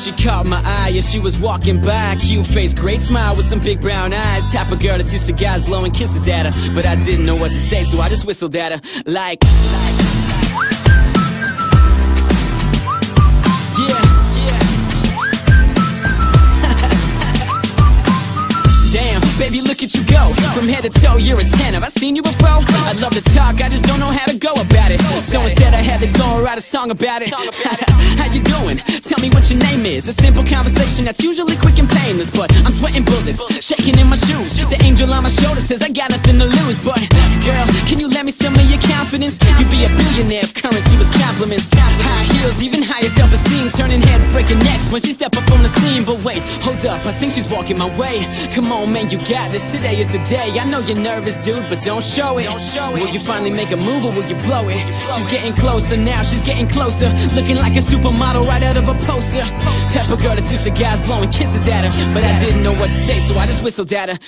She caught my eye as she was walking by. Cute face, great smile with some big brown eyes. Type of girl that's used to guys blowing kisses at her. But I didn't know what to say, so I just whistled at her. Baby, look at you go. From head to toe, you're a 10. Have I seen you before? I'd love to talk, I just don't know how to go about it. So instead I had to go and write a song about it. How you doing? Tell me what your name is. A simple conversation that's usually quick and painless. But I'm sweating bullets, shaking in my shoes. The angel on my shoulder says I got nothing to lose. But girl, can you lend me some of your confidence? You'd be a billionaire if currency was compliments. High heels, even higher self-esteem. Turning heads, breaking necks when she step up on the scene. But wait, hold up, I think she's walking my way. Come on, man, you got this, today is the day. I know you're nervous, dude, but don't show it. Will you finally make a move or will you blow it? She's getting closer now, she's getting closer. Looking like a supermodel right out of a poster. Type of girl that's used to guys blowing kisses at her. But I didn't know what to say, so I just whistled at her.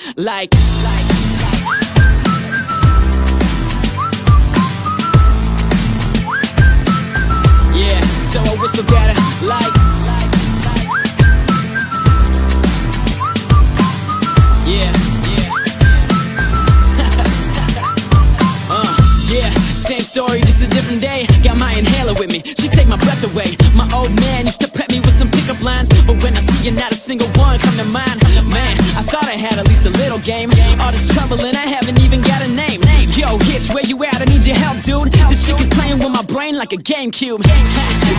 So I whistled at her. Same story, just a different day. Got my inhaler with me, she take my breath away. My old man used to prep me with some pickup lines, but when I see you, not a single one come to mind. Man, I thought I had at least a little game. All this trouble and I haven't even got a name. Yo, Hitch, where you at? I need your help, dude. This chick is playing with my brain like a GameCube.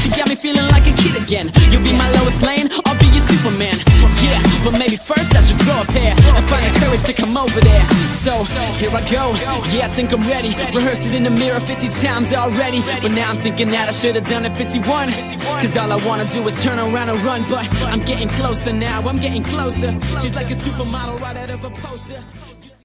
She got me feeling like a kid again. You'll be my Lois Lane, I'll be your Superman. Yeah, but maybe first I should grow a pair and find the courage to come over there. So, here I go, yeah, I think I'm ready. Rehearsed it in the mirror 50 times already. But now I'm thinking that I should've done it 51, cause all I wanna do is turn around and run. But I'm getting closer now, I'm getting closer. She's like a supermodel right out of a poster.